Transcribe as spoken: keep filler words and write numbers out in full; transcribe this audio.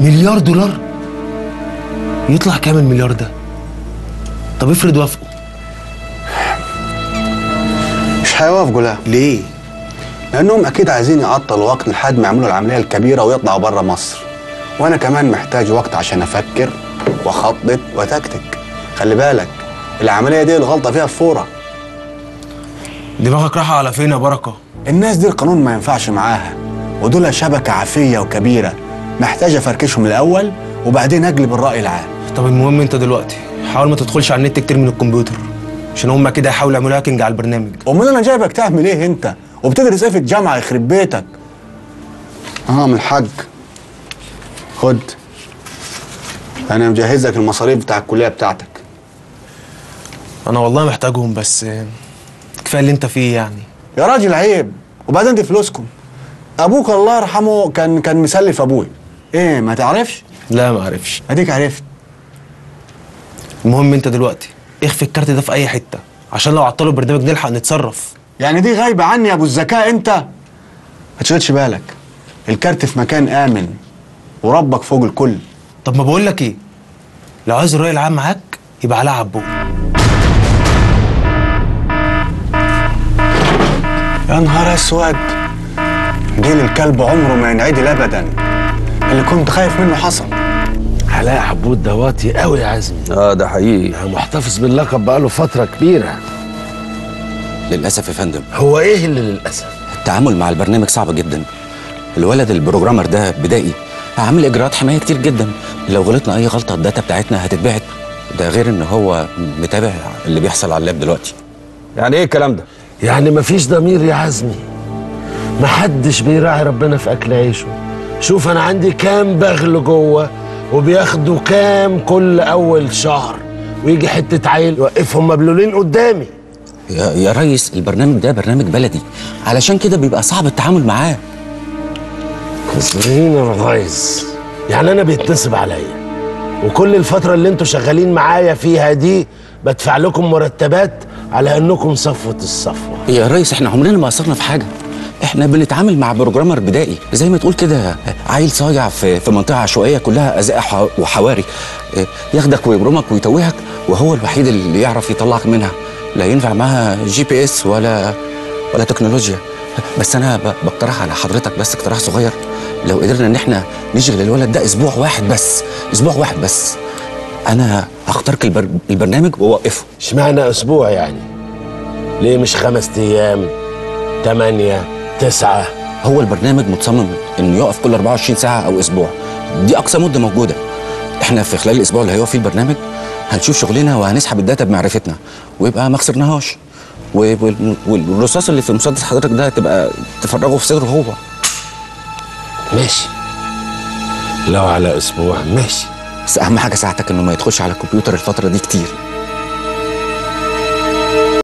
مليار دولار؟ يطلع كام المليار ده؟ طب افرض وافقوا؟ مش هيوافقوا. لا ليه؟ لأنهم أكيد عايزين يعطلوا وقت لحد ما يعملوا العملية الكبيرة ويطلعوا بره مصر، وأنا كمان محتاج وقت عشان أفكر وأخطط وأتكتك. خلي بالك العملية دي الغلطة فيها فورة. دماغك راحة على فين يا بركة؟ الناس دي القانون ما ينفعش معاها، ودول شبكة عافية وكبيرة، محتاج أفركشهم الأول وبعدين أجلب الرأي العام. طب المهم أنت دلوقتي حاول ما تدخلش على النت كتير من الكمبيوتر، عشان هم كده هيحاولوا يعملوا هاكينج على البرنامج. أمال أنا جايبك تعمل إيه أنت؟ وبتدرس إيه في الجامعة يخرب بيتك؟ آه من الحاج، خد أنا مجهز لك المصاريف بتاع الكلية بتاعتك. أنا والله محتاجهم، بس كفاية اللي أنت فيه يعني. يا راجل عيب، وبعدين دي فلوسكم. أبوك الله يرحمه كان كان مسلف أبويا. إيه ما تعرفش؟ لا ما أعرفش. أديك عرفت. المهم أنت دلوقتي اخفي الكارت ده في أي حتة، عشان لو عطلوا البرنامج نلحق نتصرف. يعني دي غايبة عني يا أبو الذكاء أنت؟ ما تشغلش بالك، الكارت في مكان آمن وربك فوق الكل. طب ما بقول لك إيه؟ لو عايز الرأي العام معاك يبقى على عبوك. يا نهار اسود، جيل الكلب عمره ما ينعدل ابدا. اللي كنت خايف منه حصل. علاء عبود ده واطي قوي يا عزمي. اه ده حقيقي، يعني محتفظ باللقب بقاله فتره كبيره. للاسف يا فندم. هو ايه اللي للاسف؟ التعامل مع البرنامج صعب جدا. الولد البروجرامر ده بدائي، عامل اجراءات حمايه كتير جدا، لو غلطنا اي غلطه الداتا بتاعتنا هتتبعت، ده غير ان هو متابع اللي بيحصل على اللاب دلوقتي. يعني ايه الكلام ده؟ يعني مفيش ضمير يا عزمي، محدش بيراعي ربنا في أكل عيشه. شوف أنا عندي كام بغل جوه وبياخدوا كام كل أول شهر، ويجي حتة عيل يوقفهم مبلولين قدامي. يا, يا ريس البرنامج ده برنامج بلدي، علشان كده بيبقى صعب التعامل معاه. كسرين يا ريس، يعني أنا بيتنصب عليا، وكل الفترة اللي أنتوا شغالين معايا فيها دي بدفع لكم مرتبات على انكم صفوه الصفوه. يا ريس احنا عمرنا ما قصرنا في حاجه، احنا بنتعامل مع بروجرامر بدائي زي ما تقول كده، عيل صايع في في منطقه عشوائيه كلها ازاء وحواري، ياخدك ويبرمك ويتوهك، وهو الوحيد اللي يعرف يطلعك منها. لا ينفع معاها جي بي اس ولا ولا تكنولوجيا. بس انا بقترح على حضرتك بس اقتراح صغير، لو قدرنا ان احنا نشغل الولد ده اسبوع واحد بس، اسبوع واحد بس، أنا هخترق البر... البرنامج وأوقفه. اشمعنى أسبوع يعني؟ ليه مش خمس أيام؟ تمانية؟ تسعة؟ هو البرنامج متصمم إنه يقف كل أربعة وعشرين ساعة أو أسبوع، دي أقصى مدة موجودة. إحنا في خلال الأسبوع اللي هيقف فيه البرنامج هنشوف شغلنا وهنسحب الداتا بمعرفتنا، ويبقى ما خسرناهاش. و... وال... والرصاص اللي في مسدس حضرتك ده تبقى تفرغه في صدره هو. ماشي. لو على أسبوع ماشي. بس أهم حاجة ساعتك إنه ما يدخلش على الكمبيوتر الفترة دي كتير.